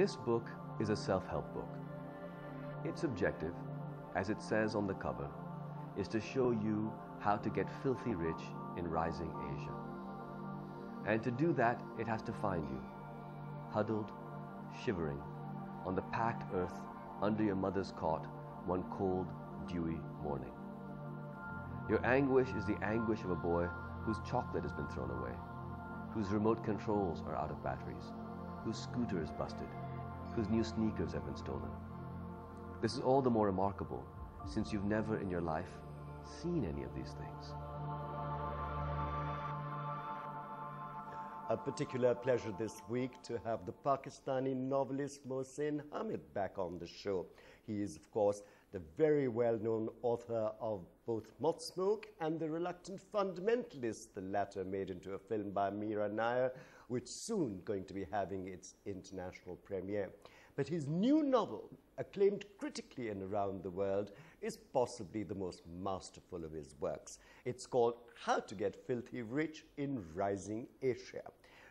This book is a self-help book. Its objective, as it says on the cover, is to show you how to get filthy rich in rising Asia. And to do that, it has to find you, huddled, shivering, on the packed earth under your mother's cot one cold, dewy morning. Your anguish is the anguish of a boy whose chocolate has been thrown away, whose remote controls are out of batteries, whose scooter is busted, whose new sneakers have been stolen. This is all the more remarkable since you've never in your life seen any of these things. A particular pleasure this week to have the Pakistani novelist Mohsin Hamid back on the show. He is, of course, the very well-known author of both Moth Smoke and The Reluctant Fundamentalist, the latter made into a film by Mira Nair, which soon going to be having its international premiere. But his new novel, acclaimed critically and around the world, is possibly the most masterful of his works. It's called How to Get Filthy Rich in Rising Asia,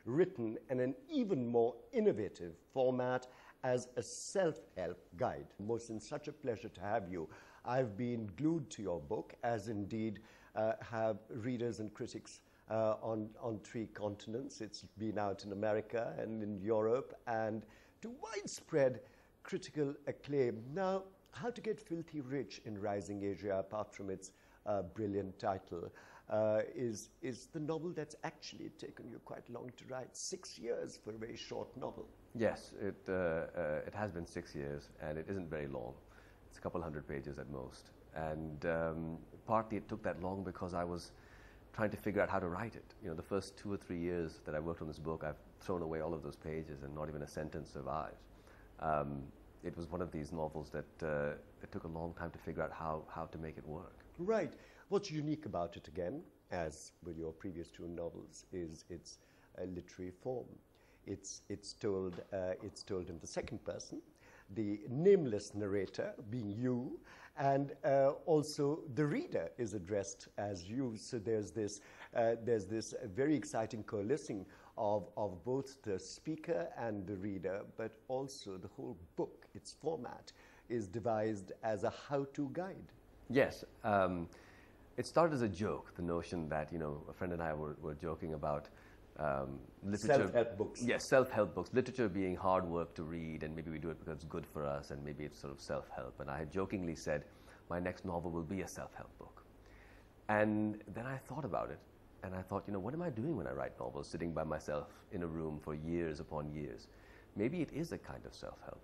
written in an even more innovative format as a self-help guide. Mohsin, such a pleasure to have you. I've been glued to your book, as indeed have readers and critics on three continents. It's been out in America and in Europe and to widespread critical acclaim. Now, How to Get Filthy Rich in Rising Asia, apart from its brilliant title, is the novel that's actually taken you quite long to write, 6 years for a very short novel. Yes, it has been 6 years, and it isn't very long. It's a couple hundred pages at most. And partly it took that long because I was trying to figure out how to write it. You know, the first 2 or 3 years that I worked on this book, I've thrown away all of those pages and not even a sentence survives. It was one of these novels that it took a long time to figure out how to make it work. Right. What's unique about it, again, as with your previous two novels, is its literary form. It's told in the second person, the nameless narrator being you, and also the reader is addressed as you. So there's this very exciting coalescing of both the speaker and the reader, but also the whole book, its format, is devised as a how-to guide. Yes. It started as a joke, the notion that, you know, a friend and I were joking about self-help books. Yes, self-help books. Literature being hard work to read, and maybe we do it because it's good for us, and maybe it's sort of self-help. And I had jokingly said, my next novel will be a self-help book. And then I thought about it, and I thought, you know, what am I doing when I write novels, sitting by myself in a room for years upon years? Maybe it is a kind of self-help.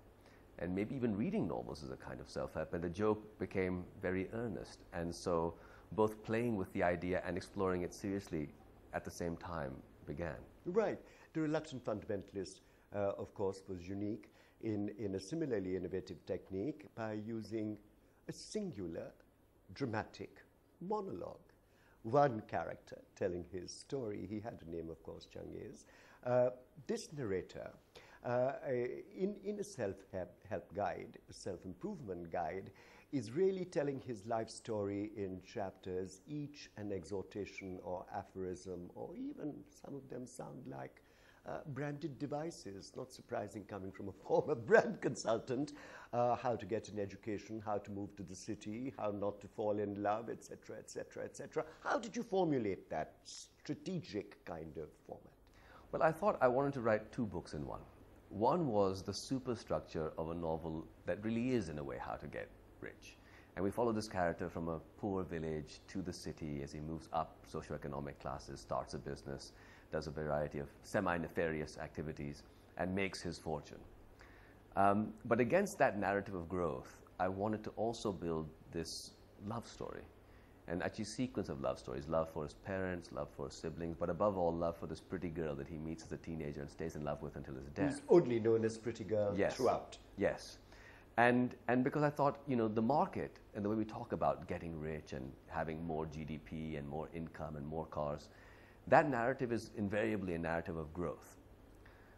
And maybe even reading novels is a kind of self-help. And the joke became very earnest. And so both playing with the idea and exploring it seriously at the same time began. Right. The Reluctant Fundamentalist, of course, was unique in a similarly innovative technique by using a singular dramatic monologue. One character telling his story. He had a name, of course, Changiz. This narrator, in a self-help guide, a self-improvement guide, is really telling his life story in chapters, each an exhortation or aphorism, or even some of them sound like branded devices. Not surprising coming from a former brand consultant. How to get an education, how to move to the city, how not to fall in love, etc., etc., etc. How did you formulate that strategic kind of format? Well, I thought I wanted to write two books in one. One was the superstructure of a novel that really is, in a way, how to get rich. And we follow this character from a poor village to the city as he moves up socioeconomic classes, starts a business, does a variety of semi-nefarious activities, and makes his fortune. But against that narrative of growth, I wanted to also build this love story, and actually sequence of love stories, love for his parents, love for his siblings, but above all, love for this pretty girl that he meets as a teenager and stays in love with until his death. Who's only known as pretty girl throughout. Yes. And because I thought, you know, the market and the way we talk about getting rich and having more GDP and more income and more cars, that narrative is invariably a narrative of growth.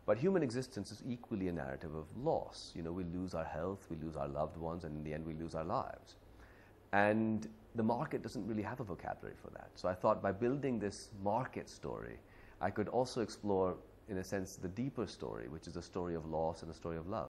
But human existence is equally a narrative of loss. You know, we lose our health, we lose our loved ones, and in the end we lose our lives. And the market doesn't really have a vocabulary for that. So I thought by building this market story, I could also explore in a sense, the deeper story, which is a story of loss and a story of love.